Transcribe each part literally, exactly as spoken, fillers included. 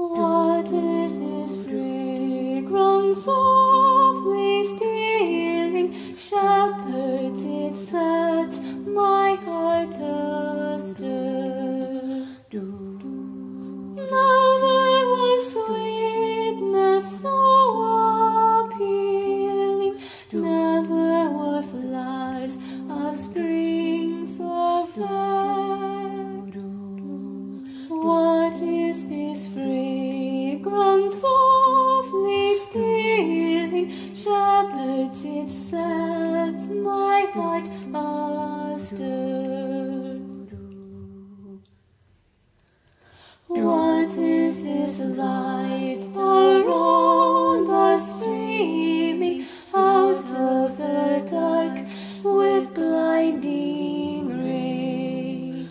What is this fragrance softly stealing? Shepherds, it sets my heart astir. Never was sweetness so appealing, never were flowers of spring so fair. What is this fragrance softly stealing? Shepherds, it sets my heart astir. What is this light around us streaming out of the dark with blinding ray?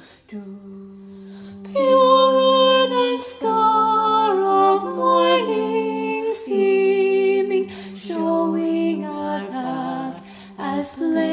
Purer than star of morning seeming, showing our path as plain.